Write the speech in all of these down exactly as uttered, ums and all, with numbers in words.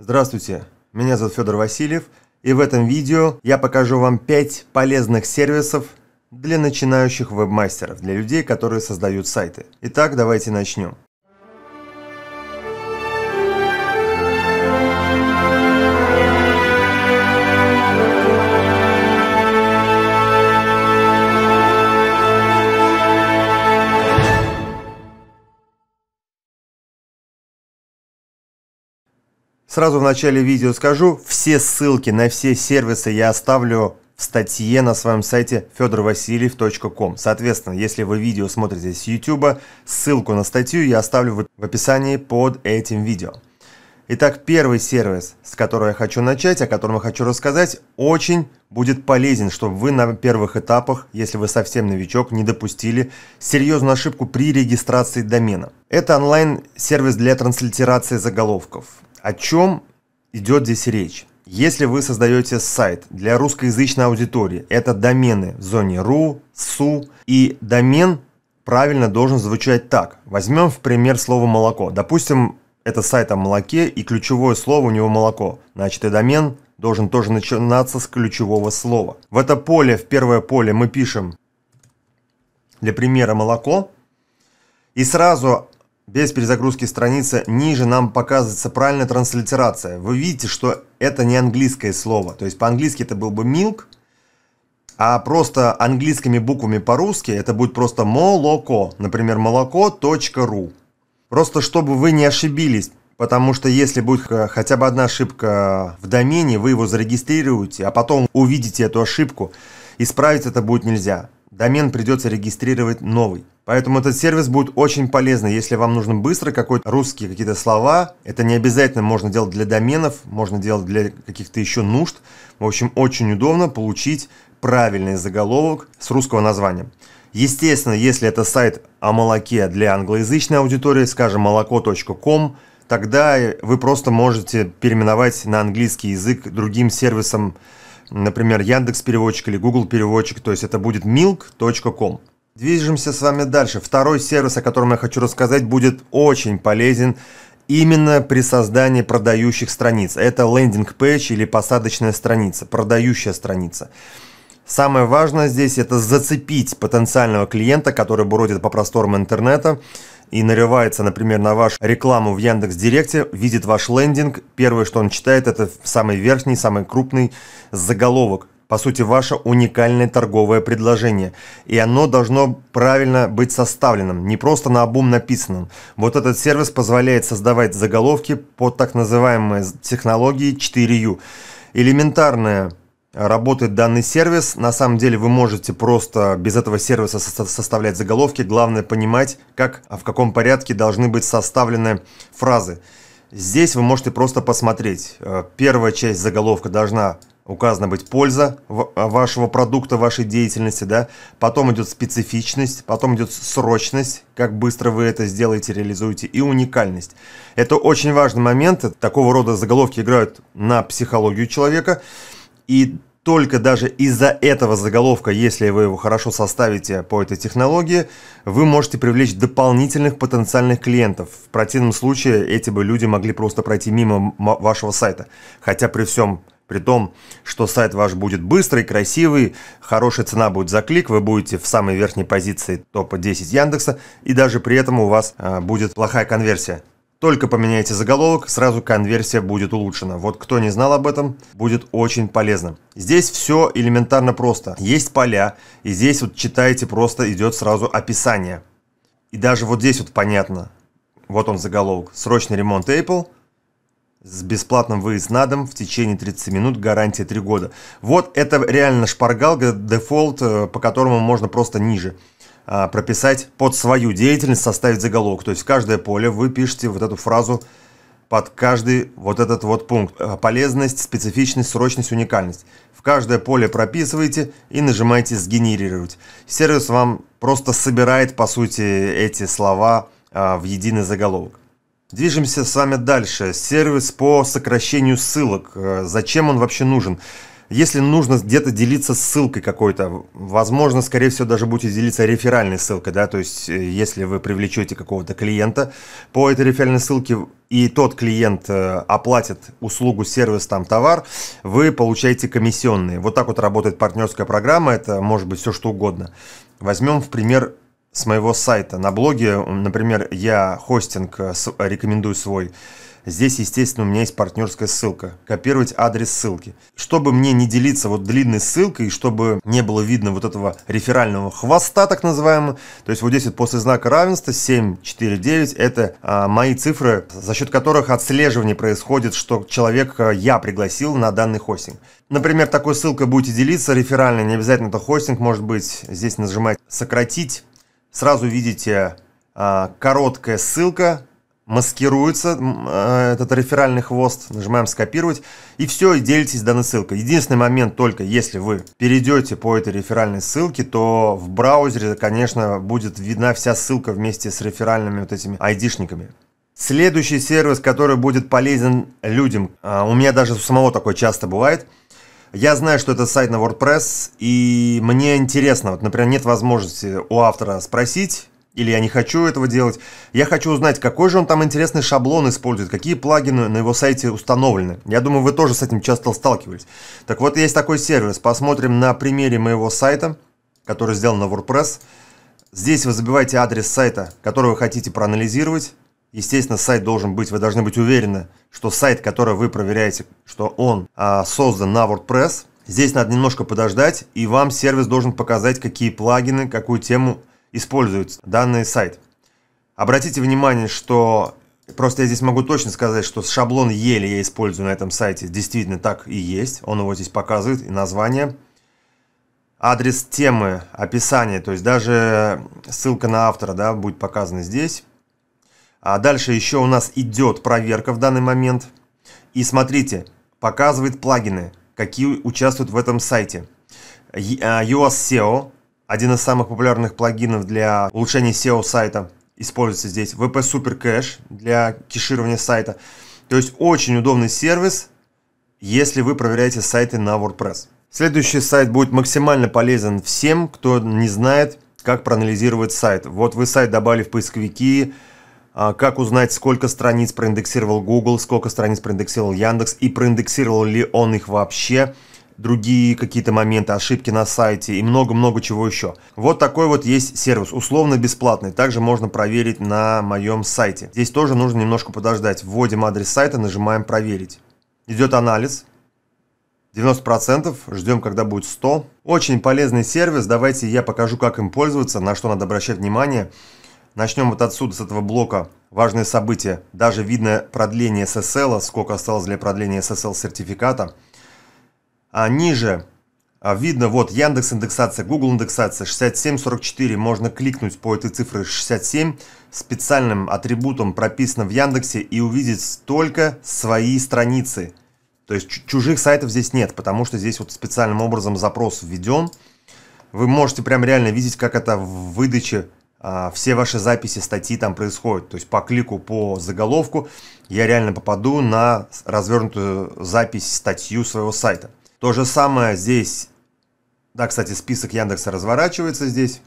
Здравствуйте, меня зовут Федор Васильев, и в этом видео я покажу вам пять полезных сервисов для начинающих вебмастеров, для людей, которые создают сайты. Итак, давайте начнем. Сразу в начале видео скажу, все ссылки на все сервисы я оставлю в статье на своем сайте федор васильев точка ком. Соответственно, если вы видео смотрите с YouTube, ссылку на статью я оставлю в описании под этим видео. Итак, первый сервис, с которого я хочу начать, о котором я хочу рассказать, очень будет полезен, чтобы вы на первых этапах, если вы совсем новичок, не допустили серьезную ошибку при регистрации домена. Это онлайн-сервис для транслитерации заголовков. О чем идет здесь речь? Если вы создаете сайт для русскоязычной аудитории, это домены в зоне .ru, .su, и домен правильно должен звучать так. Возьмем в пример слово «молоко». Допустим, это сайт о молоке, и ключевое слово у него «молоко». Значит, и домен должен тоже начинаться с ключевого слова. В это поле, в первое поле мы пишем для примера «молоко», и сразу без перезагрузки страницы ниже нам показывается правильная транслитерация. Вы видите, что это не английское слово. То есть по-английски это был бы milk, а просто английскими буквами по-русски это будет просто молоко. Например, молоко точка ру. Просто чтобы вы не ошибились, потому что если будет хотя бы одна ошибка в домене, вы его зарегистрируете, а потом увидите эту ошибку, исправить это будет нельзя. Домен придется регистрировать новый. Поэтому этот сервис будет очень полезный, если вам нужно быстро какой-то русские какие-то слова. Это не обязательно можно делать для доменов, можно делать для каких-то еще нужд. В общем, очень удобно получить правильный заголовок с русского названием. Естественно, если это сайт о молоке для англоязычной аудитории, скажем, молоко точка ком, тогда вы просто можете переименовать на английский язык другим сервисом, например, Яндекс.Переводчик или Google Переводчик, то есть это будет milk точка ком. Движемся с вами дальше. Второй сервис, о котором я хочу рассказать, будет очень полезен именно при создании продающих страниц. Это лендинг-пейдж или посадочная страница, продающая страница. Самое важное здесь – это зацепить потенциального клиента, который бродит по просторам интернета и нарывается, например, на вашу рекламу в Яндекс.Директе, видит ваш лендинг. Первое, что он читает, это самый верхний, самый крупный заголовок. По сути, ваше уникальное торговое предложение. И оно должно правильно быть составленным, не просто наобум написанным. Вот этот сервис позволяет создавать заголовки по так называемой технологии четыре ю. Элементарная работает данный сервис. На самом деле вы можете просто без этого сервиса составлять заголовки. Главное понимать, как, а в каком порядке должны быть составлены фразы. Здесь вы можете просто посмотреть. Первая часть заголовка должна указана быть польза вашего продукта, вашей деятельности, да? Потом идет специфичность, потом идет срочность, как быстро вы это сделаете, реализуете, и уникальность. Это очень важный момент. Такого рода заголовки играют на психологию человека. И только даже из-за этого заголовка, если вы его хорошо составите по этой технологии, вы можете привлечь дополнительных потенциальных клиентов. В противном случае эти бы люди могли просто пройти мимо вашего сайта. Хотя при всем при том, что сайт ваш будет быстрый, красивый, хорошая цена будет за клик, вы будете в самой верхней позиции топа десять Яндекса, и даже при этом у вас а, будет плохая конверсия. Только поменяйте заголовок, сразу конверсия будет улучшена. Вот кто не знал об этом, будет очень полезно. Здесь все элементарно просто. Есть поля, и здесь вот читаете, просто идет сразу описание. И даже вот здесь вот понятно. Вот он заголовок. Срочный ремонт Apple с бесплатным выезд на дом в течение тридцати минут, гарантия три года. Вот это реально шпаргалка, дефолт, по которому можно просто ниже прописать под свою деятельность, составить заголовок. То есть в каждое поле вы пишете вот эту фразу под каждый вот этот вот пункт. Полезность, специфичность, срочность, уникальность. В каждое поле прописываете и нажимаете «Сгенерировать». Сервис вам просто собирает, по сути, эти слова в единый заголовок. Движемся с вами дальше. Сервис по сокращению ссылок. Зачем он вообще нужен? Если нужно где-то делиться ссылкой какой-то, возможно, скорее всего, даже будете делиться реферальной ссылкой, да, то есть если вы привлечете какого-то клиента по этой реферальной ссылке, и тот клиент оплатит услугу, сервис, там, товар, вы получаете комиссионные. Вот так вот работает партнерская программа, это может быть все что угодно. Возьмем, в пример, с моего сайта. На блоге, например, я хостинг рекомендую свой. Здесь, естественно, у меня есть партнерская ссылка. Копировать адрес ссылки. Чтобы мне не делиться вот длинной ссылкой, чтобы не было видно вот этого реферального хвоста, так называемого, то есть вот здесь вот после знака равенства семь, четыре, девять, это а, мои цифры, за счет которых отслеживание происходит, что человека я пригласил на данный хостинг. Например, такой ссылкой будете делиться, реферальной, не обязательно это хостинг, может быть, здесь нажимаете «Сократить», сразу видите а, короткая ссылка, маскируется этот реферальный хвост, нажимаем «Скопировать», и все, и делитесь данной ссылкой. Единственный момент только, если вы перейдете по этой реферальной ссылке, то в браузере, конечно, будет видна вся ссылка вместе с реферальными вот этими айдишниками. Следующий сервис, который будет полезен людям, у меня даже у самого такое часто бывает. Я знаю, что это сайт на WordPress, и мне интересно, вот, например, нет возможности у автора спросить, или я не хочу этого делать, я хочу узнать, какой же он там интересный шаблон использует, какие плагины на его сайте установлены. Я думаю, вы тоже с этим часто сталкивались. Так вот, есть такой сервис. Посмотрим на примере моего сайта, который сделан на WordPress. Здесь вы забиваете адрес сайта, который вы хотите проанализировать. Естественно, сайт должен быть, вы должны быть уверены, что сайт, который вы проверяете, что он а, создан на WordPress. Здесь надо немножко подождать, и вам сервис должен показать, какие плагины, какую тему используют данный сайт. Обратите внимание, что просто я здесь могу точно сказать, что шаблон еле я использую на этом сайте. Действительно так и есть. Он его здесь показывает, и название. Адрес темы, описание, то есть даже ссылка на автора, да, будет показана здесь. А дальше еще у нас идет проверка в данный момент. И смотрите, показывает плагины, какие участвуют в этом сайте. Yoast эс и о. Один из самых популярных плагинов для улучшения сео сайта используется здесь. вэ пэ-Супер кэш для кеширования сайта. То есть очень удобный сервис, если вы проверяете сайты на WordPress. Следующий сайт будет максимально полезен всем, кто не знает, как проанализировать сайт. Вот вы сайт добавили в поисковики, как узнать, сколько страниц проиндексировал Google, сколько страниц проиндексировал Яндекс и проиндексировал ли он их вообще. Другие какие-то моменты, ошибки на сайте и много-много чего еще. Вот такой вот есть сервис, условно-бесплатный. Также можно проверить на моем сайте. Здесь тоже нужно немножко подождать. Вводим адрес сайта, нажимаем «Проверить». Идет анализ. девяносто процентов. Ждем, когда будет сто процентов. Очень полезный сервис. Давайте я покажу, как им пользоваться, на что надо обращать внимание. Начнем вот отсюда, с этого блока. Важные события. Даже видно продление эс эс эл, сколько осталось для продления эс эс эл-сертификата. А ниже видно, вот Яндекс индексация, Google индексация шестьдесят семь сорок четыре, можно кликнуть по этой цифре шестьдесят семь, специальным атрибутом прописано в Яндексе, и увидеть только свои страницы. То есть чужих сайтов здесь нет, потому что здесь вот специальным образом запрос введен. Вы можете прям реально видеть, как это в выдаче, а, все ваши записи, статьи там происходят. То есть по клику, по заголовку я реально попаду на развернутую запись, статью своего сайта. То же самое здесь, да, кстати, список Яндекса разворачивается здесь,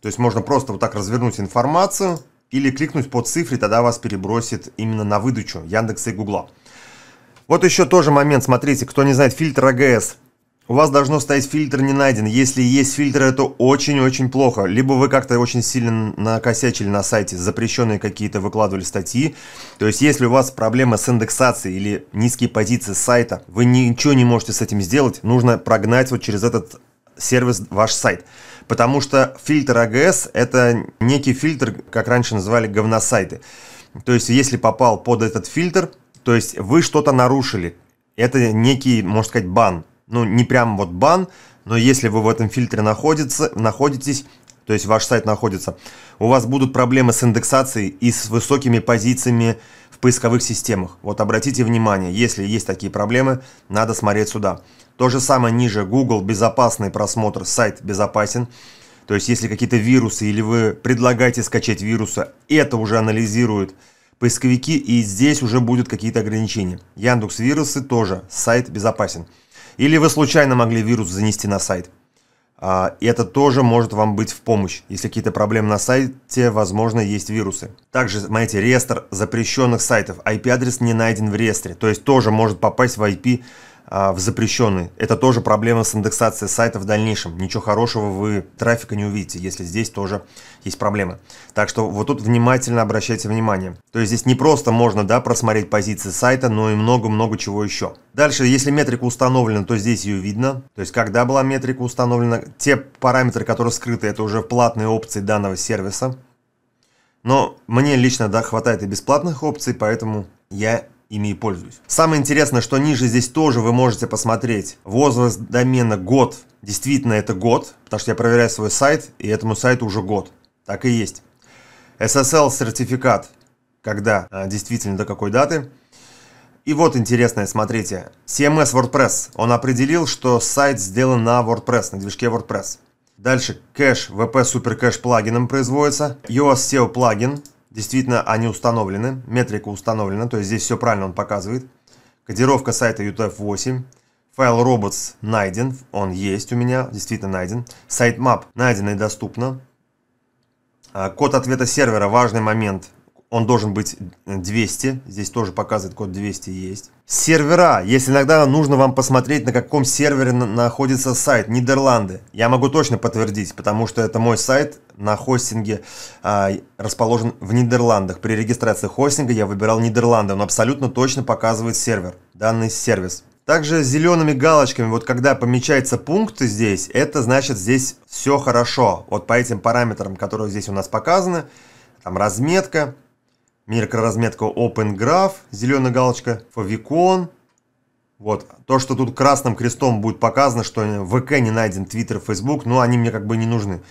то есть можно просто вот так развернуть информацию или кликнуть по цифре, тогда вас перебросит именно на выдачу Яндекса и Гугла. Вот еще тоже момент, смотрите, кто не знает, фильтр а гэ эс. У вас должно стоять «Фильтр не найден». Если есть фильтр, это очень-очень плохо. Либо вы как-то очень сильно накосячили на сайте, запрещенные какие-то выкладывали статьи. То есть, если у вас проблема с индексацией или низкие позиции сайта, вы ничего не можете с этим сделать, нужно прогнать вот через этот сервис ваш сайт. Потому что фильтр а гэ эс – это некий фильтр, как раньше называли говносайты. То есть, если попал под этот фильтр, то есть вы что-то нарушили. Это некий, можно сказать, бан. Ну, не прям вот бан, но если вы в этом фильтре находится, находитесь, то есть ваш сайт находится, у вас будут проблемы с индексацией и с высокими позициями в поисковых системах. Вот обратите внимание, если есть такие проблемы, надо смотреть сюда. То же самое ниже Google, безопасный просмотр, сайт безопасен. То есть если какие-то вирусы или вы предлагаете скачать вирусы, это уже анализирует поисковики, и здесь уже будут какие-то ограничения. Яндекс.Вирусы тоже, сайт безопасен. Или вы случайно могли вирус занести на сайт. И это тоже может вам быть в помощь. Если какие-то проблемы на сайте, возможно, есть вирусы. Также, знаете, реестр запрещенных сайтов. ай пи адрес не найден в реестре. То есть тоже может попасть в ай пи в запрещенный. Это тоже проблема с индексацией сайта в дальнейшем. Ничего хорошего вы трафика не увидите, если здесь тоже есть проблемы. Так что вот тут внимательно обращайте внимание. То есть здесь не просто можно, да, просмотреть позиции сайта, но и много-много чего еще. Дальше, если метрика установлена, то здесь ее видно. То есть когда была метрика установлена, те параметры, которые скрыты, это уже платные опции данного сервиса. Но мне лично, да, хватает и бесплатных опций, поэтому я ими и пользуюсь. Самое интересное, что ниже здесь тоже вы можете посмотреть возраст домена, год. Действительно, это год, потому что я проверяю свой сайт, и этому сайту уже год. Так и есть. эс эс эл сертификат, когда действительно до какой даты. И вот интересное, смотрите. си эм эс WordPress. Он определил, что сайт сделан на WordPress, на движке WordPress. Дальше кэш вэ пэ-Супер кэш плагином производится. Yoast эс и о плагин. Действительно, они установлены, метрика установлена, то есть здесь все правильно он показывает. Кодировка сайта ю ти эф восемь, файл robots найден, он есть у меня, действительно найден. Сайтмап найден и доступно. Код ответа сервера, важный момент, он должен быть двести, здесь тоже показывает код двести есть. Сервера, если иногда нужно вам посмотреть, на каком сервере находится сайт, Нидерланды, я могу точно подтвердить, потому что это мой сайт. На хостинге а, расположен в Нидерландах. При регистрации хостинга я выбирал Нидерланды. Он абсолютно точно показывает сервер, данный сервис. Также с зелеными галочками, вот когда помечаются пункты здесь, это значит здесь все хорошо. Вот по этим параметрам, которые здесь у нас показаны, там разметка, микроразметка Open Graph, зеленая галочка, favicon. Вот, то, что тут красным крестом будет показано, что вэ ка не найден, Twitter, Facebook, но они мне как бы не нужны.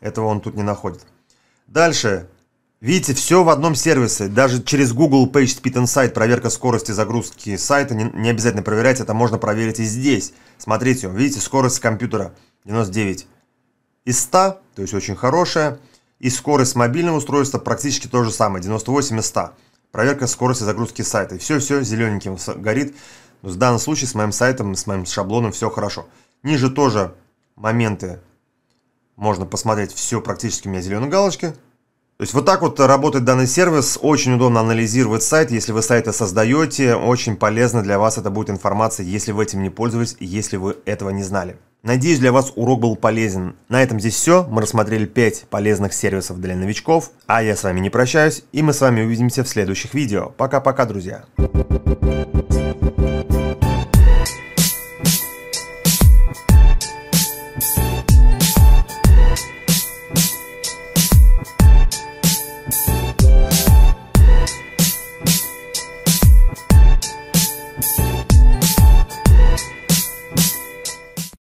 Этого он тут не находит. Дальше. Видите, все в одном сервисе. Даже через Google Page Speed Insight проверка скорости загрузки сайта. Не, не обязательно проверять, это можно проверить и здесь. Смотрите, видите, скорость компьютера девяносто девять из ста, то есть очень хорошая. И скорость мобильного устройства практически то же самое, девяносто восемь из ста. Проверка скорости загрузки сайта. И все-все зелененьким горит. Но в данном случае с моим сайтом, с моим шаблоном все хорошо. Ниже тоже моменты. Можно посмотреть все практически у меня зеленые галочки. То есть вот так вот работает данный сервис. Очень удобно анализировать сайт. Если вы сайты создаете, очень полезно для вас это будет информация, если вы этим не пользуетесь, если вы этого не знали. Надеюсь, для вас урок был полезен. На этом здесь все. Мы рассмотрели пять полезных сервисов для новичков. А я с вами не прощаюсь, и мы с вами увидимся в следующих видео. Пока-пока, друзья.